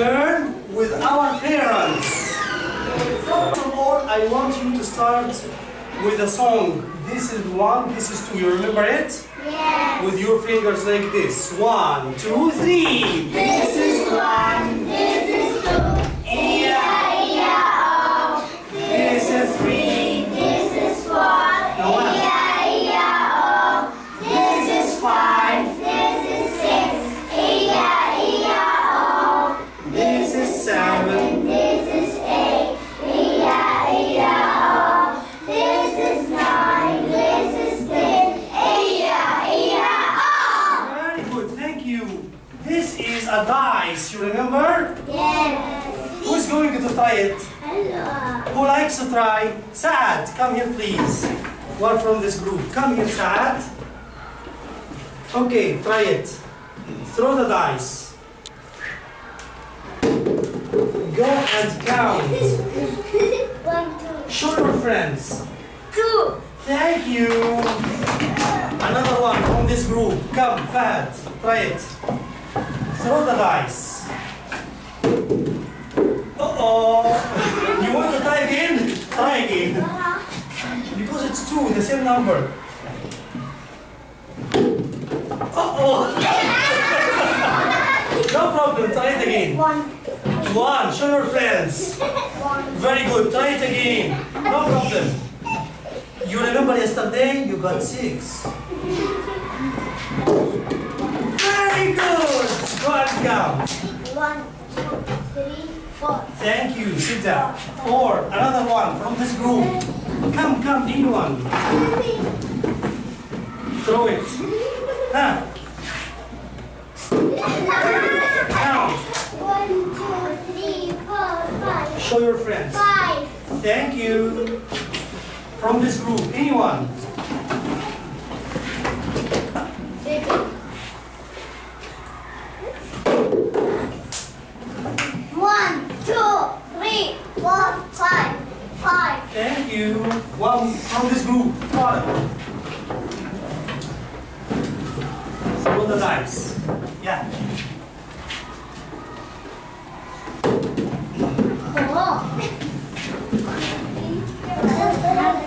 concerned with our parents. First of all, I want you to start with a song. This is one, this is two. You remember it? Yes. With your fingers like this. 1, 2, 3. This is 1. This is 2. Who likes to try? Saad, come here please. One from this group. Come here, Saad. Okay, try it. Throw the dice. Go and count. 1, 2. Show your friends. 2. Thank you. Another one from this group. Come, Fahad. Try it. Throw the dice. Oh, you want to try again? Try again. Because it's 2, the same number. No problem, try it again. 1. Show your friends. 1. Very good, try it again. No problem. You remember yesterday you got 6. Very good. Go and count. 1, 2, 3, 4. Thank you, Sita. 4. Another one from this group. Come, need one. Throw it. Huh? Count. 1, 2, 3, 4, 5. Show your friends. 5. Thank you. From this group, anyone? 6. 1, 2, 3, 4, 5. 5. Thank you. 1 from this group. 5. Roll the dice. Yeah.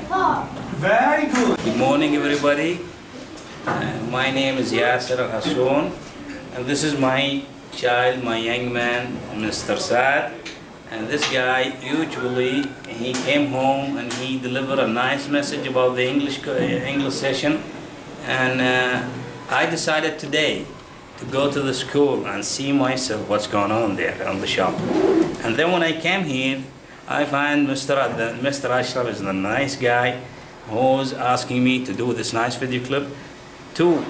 4. Very good. Good morning, everybody. My name is Yasser al-Hasoon, and this is my child, my young man, Mr. Saad. And this guy, usually, he came home and he delivered a nice message about the English session. And I decided today to go to the school and see myself what's going on there on the shop. And then when I came here, I find Mr. Ashraf is a nice guy who's asking me to do this nice video clip to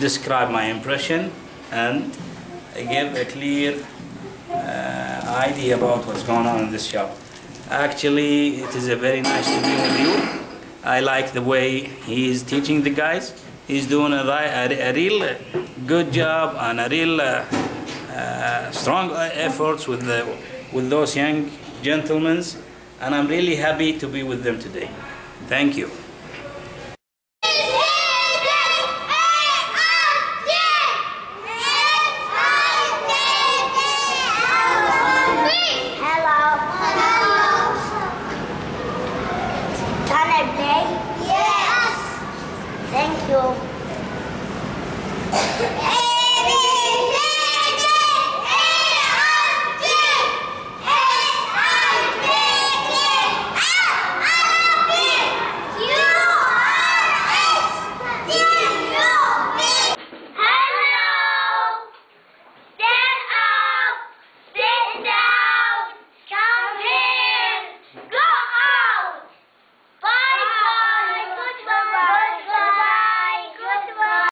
describe my impression and give a clear idea about what's going on in this shop. Actually, it is a very nice interview with you. I like the way he is teaching the guys. He's doing a real good job and a real strong efforts with those young gentlemen, and I'm really happy to be with them today. Thank you. Thank you.